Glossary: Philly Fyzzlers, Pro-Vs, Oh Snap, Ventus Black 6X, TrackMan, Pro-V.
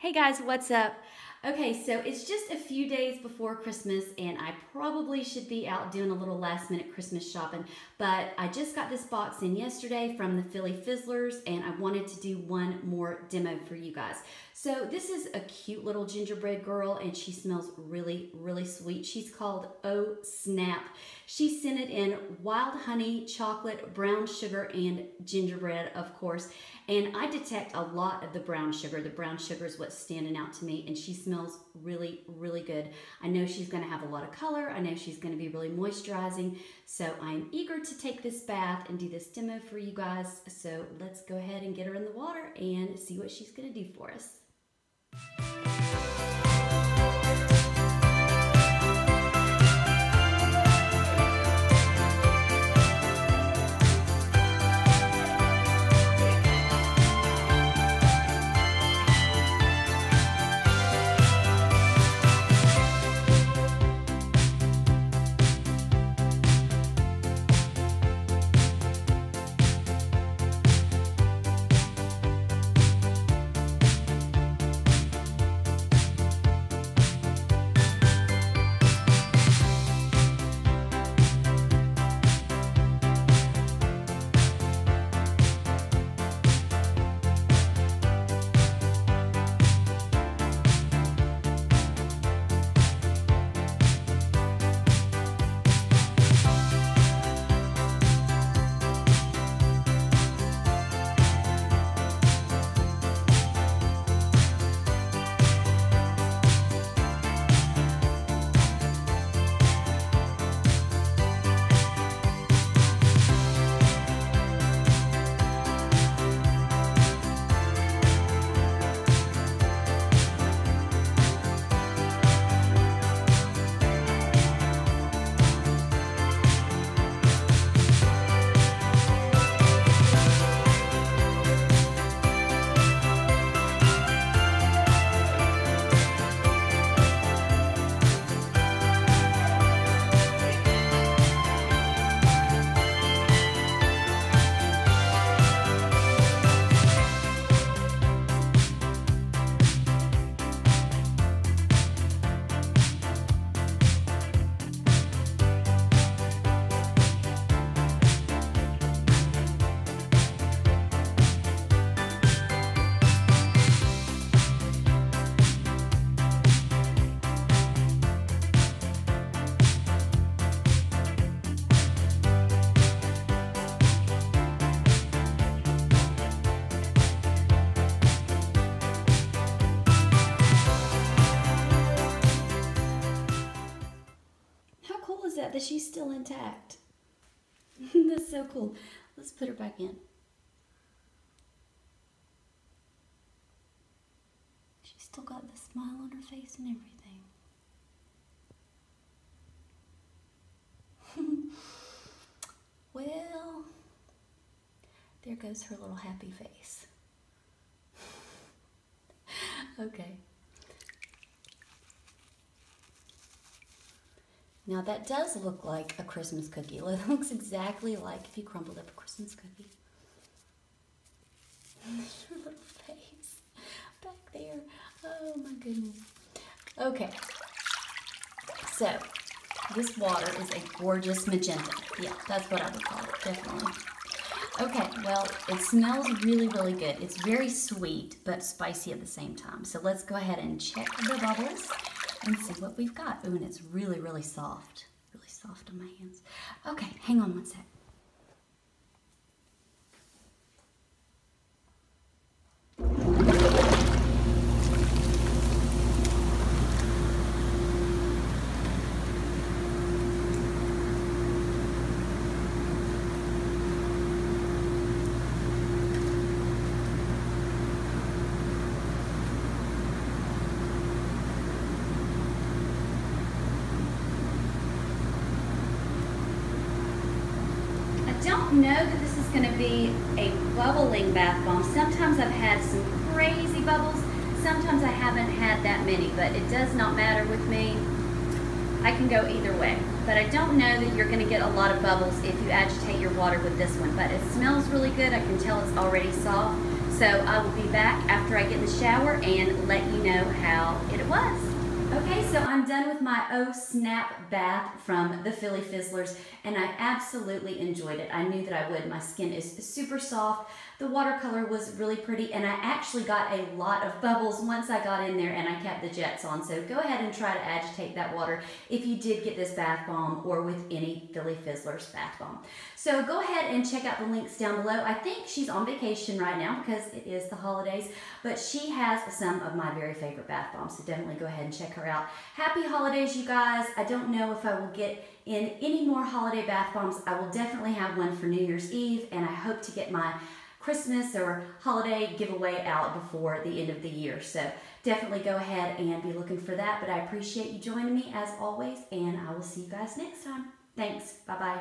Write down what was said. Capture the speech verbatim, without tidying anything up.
Hey guys, what's up? Okay, so it's just a few days before Christmas and I probably should be out doing a little last minute Christmas shopping, but I just got this box in yesterday from the Philly Fyzzlers and I wanted to do one more demo for you guys. So this is a cute little gingerbread girl and she smells really, really sweet. She's called Oh Snap. She scented in wild honey, chocolate, brown sugar, and gingerbread, of course. And I detect a lot of the brown sugar. The brown sugar is what's standing out to me, and she smells really, really good. I know she's gonna have a lot of color. I know she's gonna be really moisturizing. So I'm eager to take this bath and do this demo for you guys. So let's go ahead and get her in the water and see what she's gonna do for us. That she's still intact. That's so cool. Let's put her back in. She's still got the smile on her face and everything. Well, there goes her little happy face. Okay. Now that does look like a Christmas cookie. It looks exactly like if you crumbled up a Christmas cookie. Your little face back there. Oh my goodness. Okay. So this water is a gorgeous magenta. Yeah, that's what I would call it, definitely. Okay, well, it smells really, really good. It's very sweet, but spicy at the same time. So let's go ahead and check the bubbles and see what we've got. Ooh, and it's really, really soft. Really soft on my hands. Okay, hang on one sec. Know that this is going to be a bubbling bath bomb. Sometimes I've had some crazy bubbles. Sometimes I haven't had that many, but it does not matter with me. I can go either way. But I don't know that you're going to get a lot of bubbles if you agitate your water with this one. But it smells really good. I can tell it's already soft. So I will be back after I get in the shower and let you know how it was. Okay, so I'm done with my Oh Snap bath from the Philly Fyzzlers, and I absolutely enjoyed it. I knew that I would. My skin is super soft. The watercolor was really pretty, and I actually got a lot of bubbles once I got in there, and I kept the jets on. So go ahead and try to agitate that water if you did get this bath bomb or with any Philly Fyzzlers bath bomb. So go ahead and check out the links down below. I think she's on vacation right now because it is the holidays, but she has some of my very favorite bath bombs, so definitely go ahead and check her out. Happy holidays, you guys. I don't know if I will get in any more holiday bath bombs. I will definitely have one for New Year's Eve, and I hope to get my Christmas or holiday giveaway out before the end of the year. So definitely go ahead and be looking for that. But I appreciate you joining me as always, and I will see you guys next time. Thanks. Bye-bye.